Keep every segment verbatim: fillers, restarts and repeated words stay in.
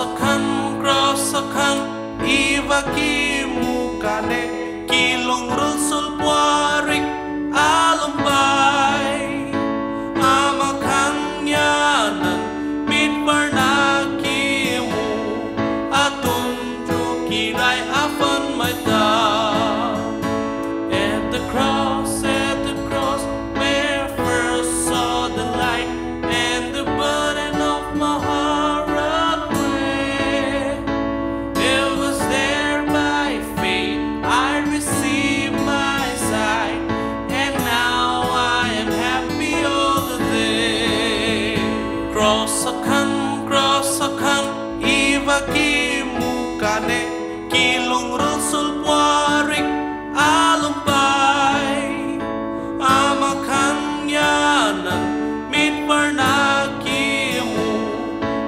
akan grasakan ibaki mukane kilong rusul puarik alumbay amakan yanan mitbarnakimu atong jukinay afan may ta at the cross. Cross-akan, cross-akan, ibagi mukane kilong rasul puarik alumpay amakan yanan mitbarnakimu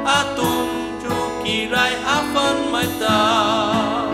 atong jukiray afan may ta.